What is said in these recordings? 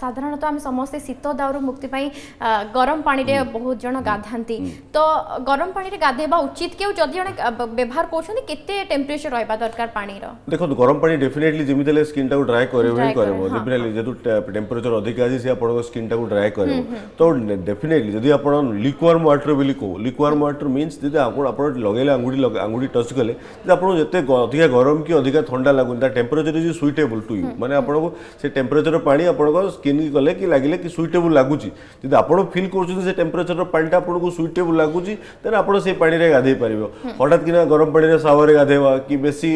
साधारणतः आम समस्ते शीत दाउर मुक्ति पाई गरम पानी रे बहुत जन गाधांती तो गरम पानी रे गाधेबा उचित केउ जदि जन व्यवहार करछन केते टेम्परेचर रहबा दरकार पानी रो देखो गरम पानी डेफिनेटली जेमिदेले स्किन टाउ ड्राई करबो ही करबो डेफिनेटली जेतु टेम्परेचर अधिक आसी से आपण स्किन टाउ ड्राई करबो तो डेफिनेटली जदि आपण लिक्वार्म वाटर बिली को लिक्वार्म वाटर मींस जदि आपण लगेले अंगुडी टच करले जदि आपण जते अधिक गरम की अधिक ठंडा लागुंता temperature is suitable to you माने आपण को से टेम्परेचर पानी आपण को स्किन की कले कि लागिले कि सुइटेबल लागुची जदि आपण फील करछन से टेम्परेचर पानी टा आपण को सुइटेबल लागुची तने आपण से पानी रे गाधे परबो हठात कि गरम पानी रे सावर रे गाधेवा कि बेसी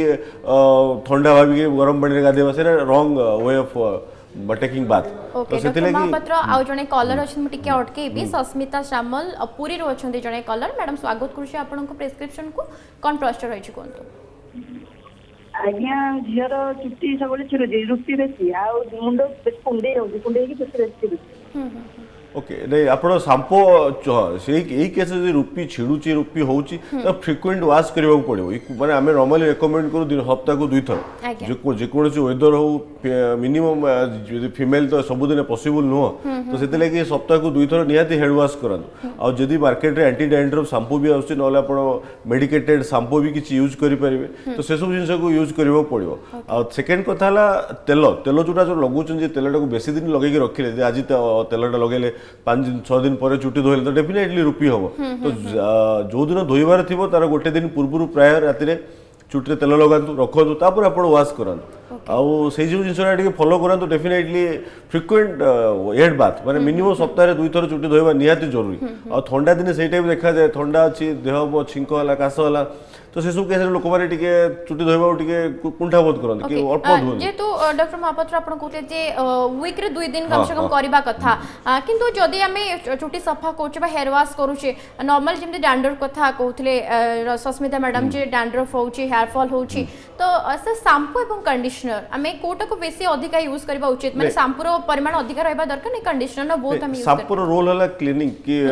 ठंडा भाबी के गरम पानी रे गाधेवा से रॉन्ग वे ऑफ टेकिंग बात तो सेति लगी मात्र आउ जने कॉलर अछि टिके अटके भी सस्मिता शामल पूरी रो अछि जने कॉलर मैडम स्वागत करू छी आपण को प्रिस्क्रिप्शन को कोन प्रश्न रहै छी कोन आज्ञा झियर चुट्टी सब छिरो रुक्ति रहछि आ मुंड कुंडे हो कुंडे की चुट्टी रहछि ओके नहीं आपड़ सांपो से यही केस रुपी छिड़ुची रुपी होउची तो फ्रिक्वेंट वाश करबा पड़ो माने आमे नॉर्मली रेकमेंड करू दिन हफ्ता को दुई थर जो जेकोसी वेदर हो मिनिमम फीमेल तो सब दिन पॉसिबल नो तो सेते लागि सप्ताह को दुई थर निहाती हेड वाश करन आ जदी मार्केट रे एंटी डैंड्रफ शैम्पू भी आउछ न होला आपण मेडिकेटेड शैम्पू भी किछि यूज करि परिबे तो से सब जिंस को यूज करबा पड़ो आ सेकंड कथाला तेल तेल जोटा जो लगुचन जे तेलटा को बेसी दिन लगै के रखिले आज तेलटा लगेले 5-6 दिन पर चुट्टी धोइले तो डेफिनेटली रुपी हम तो जो दिन धोइबार थी तार गोटे दिन पूर्व प्राय राति चुट्टी तेल लगातु रखतु तापर आपण वाश करतु आउ से जो जिनसरा टिके फॉलो करतु डेफिनेटली फ्रिक्वेंट हेड बाथ माने मिनिमम सप्ताह रे 2 थर चुट्टी धोइबा निहाती जरूरी आ ठंडा दिन से टाइप देखा जाए ठंडा अछि देह छिंक होला कास होला तो से सब केस लोक माने टिके चुट्टी धोइबा टिके कुंठा बोध करन कि अल्प धोन जे तो डॉक्टर महापात्र आपण कहते जे वीक रे 2 दिन कम से कम करबा कथा किंतु जदी हमें चुट्टी सफा करछबा हेयर वॉश करूछे नॉर्मल जेम डैंड्रफ कथा कहथले सस्मिता मैडम जे डैंड्रफ होउची हेयर फॉल होउची तो से शैम्पू एवं कंडीशनर हमें कोटा को बेसी अधिक यूज करबा उचित माने शैम्पू रो परिमाण अधिक रहबा दरकार ने कंडीशनर ना बहुत हम यूज शैम्पू रो रोल होला क्लीनिंग कि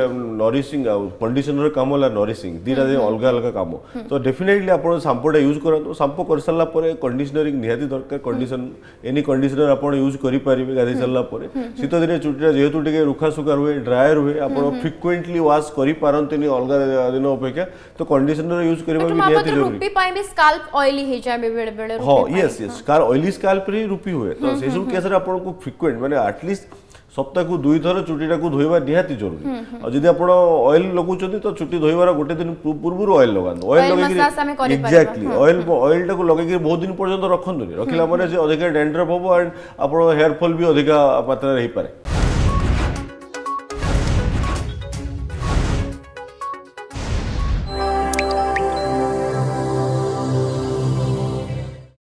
नरिशिंग कंडीशनर काम होला नरिशिंग दीरा जे अलग-अलग काम तो डेफिनेटली आपण शैम्पूटा यूज करतो शैम्पू कर सल्ला परे कंडीशनरिंग निहाती दरकार कंडीशन एनी कंडीशनर आपण यूज करि पारिबे गाधै सल्ला परे शीत दिने चुट्टीरा जेहेतु टिके रुखा सुखा होय ड्रायर होय आपण फ्रिक्वेंटली वॉश करि पारंतनी अलग दिन अपेक्षा तो कंडीशनर यूज करबा भी निहाती जरूरी रुपी पाए भी स्कैल्प ऑयली हे जाय बेले बेले हां यस यस कार ऑयली स्कैल्प रे रुपी होय तो से सब केस रे आपण को फ्रिक्वेंट माने एटलीस्ट सप्ताह को 2 थर चुट्टीटा को धोइबा निहाती जरूरी और जदि आपण ऑयल लगुचोंती तो चुट्टी धोइबार गोटे दिन पूर्व ऑयल लगान ऑयल लगे एग्जैक्टली ऑयल टाको लगे के बहुत दिन पर्यंत रखन रखिला माने जे अधिक डैंड्रफ होबो एंड आपण हेयर फॉल भी अधिक मात्रा रही पारे